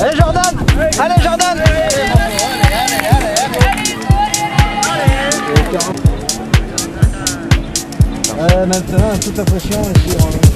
Allez Jordan, allez Jordan. Maintenant toute la pression est sur